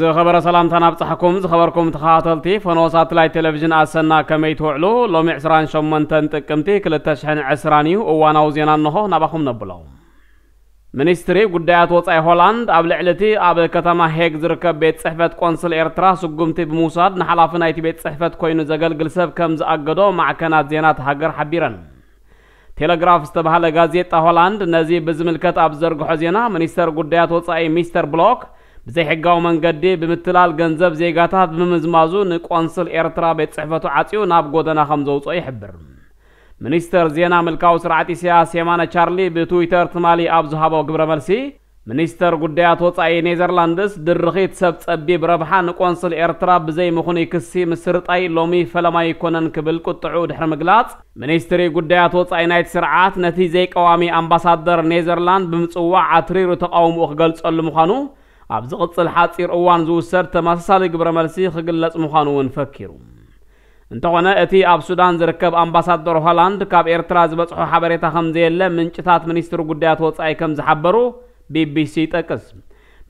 زخبر سلام تناب صحكم زخبركم تخاطلتي فنو ساتلايت تلفزيون أسنا كميتو علو لو معسران شمن تنتقمتي كل تشحن عسراني وواناو زينان نهو نبخم نبلاو منستري قديات وطعي هولاند قبل علتي قبل كتما هيك زركب بيت صحفة قنصل إرترا سقمتي بموساد نحلافنا يتي بيت صحفة كوينو زقل قلسب كمز أقدو مع كانات زينات هاجر حبيرا تلغراف استبهال غازيتا هولاند نزي بزملكت ابزرغ حزينا منستر غديات وصاي مستر بلوك بزي حقاو منغدي بمتلال غنزب زيغاتات بمزمازو نقونسل ايرترا بيت صحفتو عطيو ناب غودنا خمزو صاي حبر منستر زينا ملكاو سرعتي سياسي مانا تشارلي بتويتر تمالي ابزهابو غبرملسي منستر غديات وصاي نيذرلاندس درخيت سب صبي بربحا نقونسل ايرترا بزي مخوني كسي مسرطاي لومي فلما يكونن كبل قطعو دحر مغلاص منستري غديات وصاي نايت سرعات نتي زي قوامي امباسادر نيذرلاند بمصوا عتريرو تقاومو خغلصل مخانو ابز قصل حاصير اوان زوسر تماسال غبرملسي خغلص مخانو ونفكرو انتونا اتي اب سودان زركب امباسادر هولاند كاب ايرترا زبصو حبريتا خمزي يله منچታት منستر غديات وصاي كمز حبرو BBC تقص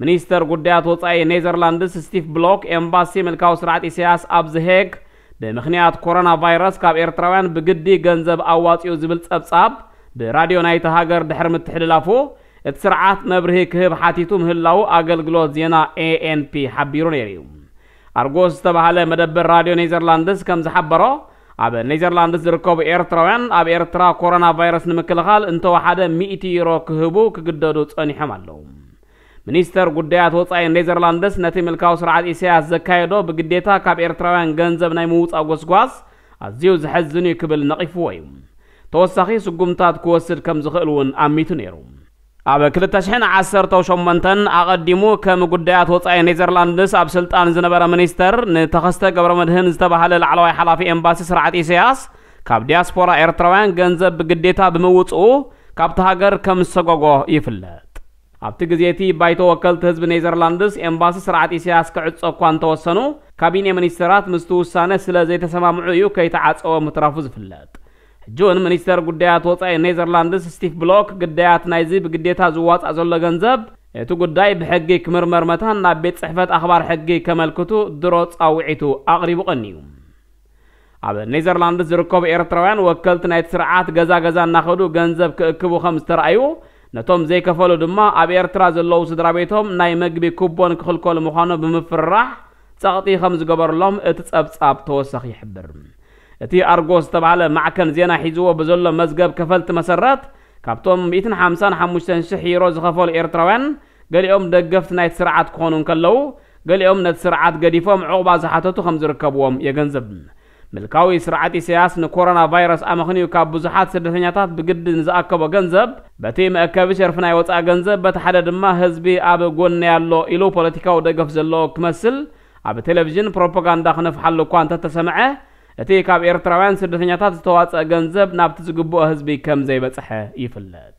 منستر غديات وصاي نيذرلاندس ستيف بلوك امباسي ملكاو سرعت اسياس ابز هيغ بمخنيات كورونا فيروس كاب ايرتراوان بجدي غنزب اواطيو زبل صبصاب براديو نايت هاجر دحر متحللافو اتسرعات مبرهي كهب حاتيتو مهلاو اغلغلو زينا ANP حبيرو نيريو ارغوس تبعاله مدبر راديو نيذرلاندس كمز حبرو اب نيذرلاندس ركوب ايرتراوان اب ايرترا كورونا فيروس نمكلخال انتو حدا 100 يورو كهبو كقددو صنيحمالو منستر غديات وصاي نيذرلاندس نتي ملكاو سرعات اسياس زكايدو بغديتا كاب ايرتراوان غنزب ناي موصا غوسغواس ازيو زحزني كبل نقيف ويو توسخي سغمتات كوسد كم زخلون اميت نيرو اب كلتاشن 10 تو شمنتن اقديمو كم غديات وصاي نيذرلاندس اب سلطان زنبر منستر نتخسته غبر مدهن زتبحل العلوي حلافي امباسي سرعات اسياس كاب دياسبورا ايرتراوان غنزب بغديتا بموصو كاب تهاجر كم سغغو يفله ابت گزیتی بایتو وکلت حزب نیذرلاندس امباسی سرعت اسیاس کعصو کوان توسنو کابینه منیسترات مستوسانه سلا زیت سمامعو یو کیتعصو مترافز فلات جون منیستر گدیات وصای نیذرلاندس ستیف بلوک گدیات نایزی بگدیتا زواص ازل گنزب تو گدای بحقی کمرمر متان نا بیت صحفت اخبار حقی کملکتو دروت اوعیتو اقرب قنیو اب نیذرلاندس رکوب ایرتراوان وکلت نایت سرعات گزا ناخدو گنزب ککبو خمس ترایو نتوم زي كفالو دما اب ايرترا زلو سدرابيتهم ناي مغبي كوبون كخلكول مخانو بمفرح صقطي خمس غبرلهم اتصبصاب توسخ يحبر اتي ارغوس تبعله معكن زينا حيزو بزلو مزغب كفلت مسرات كابتوم 155 شح يورو زخفال ايرتراوان غليوم دغفت ناي سرعات كونون كلو غليوم نت سرعات غديفهم عقبا زحاتتو خمس ركبوهم يغنزب ملكاوي سرعتي سياس نكورونا فيروس امخنيو كابوزحات سدتنياتات بجد نزاكبو غنزب بتيم اكابشر فناي وصا غنزب بتحدد ما حزبي اب غون يالو ايلو بوليتيكاو دغف زلو كمسل اب تلفزيون بروباغاندا خنف حلو كوانت تسمعه اتي كاب ايرتراوان سدتنياتات توصا غنزب نابتزغبو حزبي كم زي بصحه يفلل